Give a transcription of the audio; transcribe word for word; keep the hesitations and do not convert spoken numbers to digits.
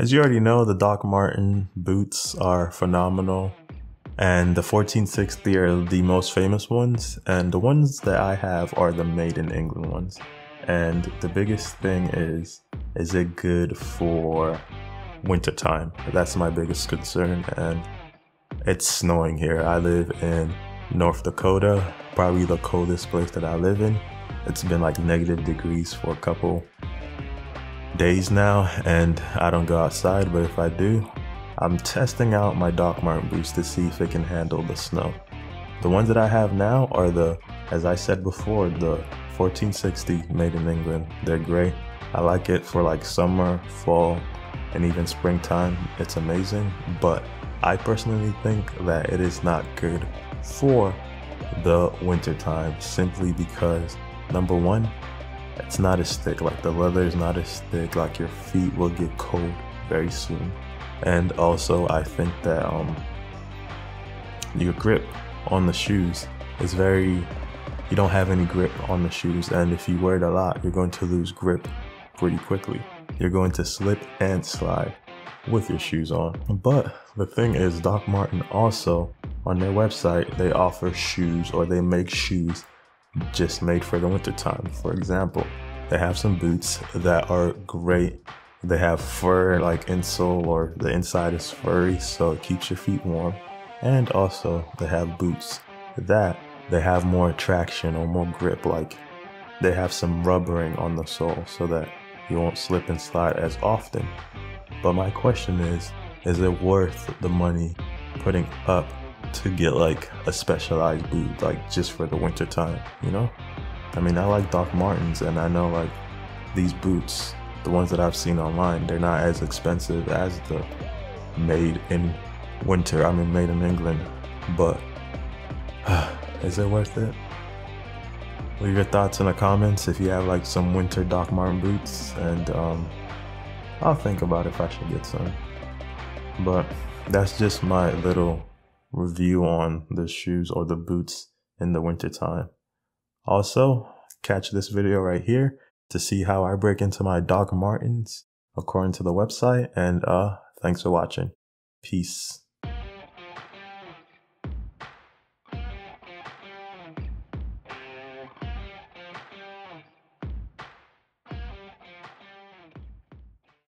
As you already know, the Doc Marten boots are phenomenal, and the fourteen sixty are the most famous ones, and the ones that I have are the made in England ones. And the biggest thing is, is it good for winter time? That's my biggest concern, and it's snowing here. I live in North Dakota, probably the coldest place that I live in. It's been like negative degrees for a couple days now, and I don't go outside, but if I do, I'm testing out my Doc Marten boots to see if it can handle the snow. The ones that I have now are the, as I said before, the fourteen sixty made in England. They're great. I like it for like summer, fall, and even springtime. It's amazing, but I personally think that it is not good for the winter time, simply because, number one, it's not as thick. Like, the leather is not as thick, like your feet will get cold very soon. And also I think that um, your grip on the shoes is very, you don't have any grip on the shoes, and if you wear it a lot, you're going to lose grip pretty quickly. You're going to slip and slide with your shoes on. But the thing is, Doc Marten also, on their website, they offer shoes, or they make shoes just made for the winter time. For example, they have some boots that are great. They have fur, like insole, or the inside is furry, so it keeps your feet warm. And also they have boots that they have more traction or more grip, like they have some rubbering on the sole so that you won't slip and slide as often. But my question is, is it worth the money putting up to get like a specialized boot, like just for the winter time, you know? I mean, I like Doc Martens, and I know like these boots, the ones that I've seen online, they're not as expensive as the made in winter, I mean made in England, but uh, is it worth it? Leave your thoughts in the comments if you have like some winter Doc Marten boots, and um, I'll think about if I should get some. But that's just my little review on the shoes or the boots in the winter time. Also, catch this video right here to see how I break into my Doc Martens according to the website, and uh thanks for watching. Peace.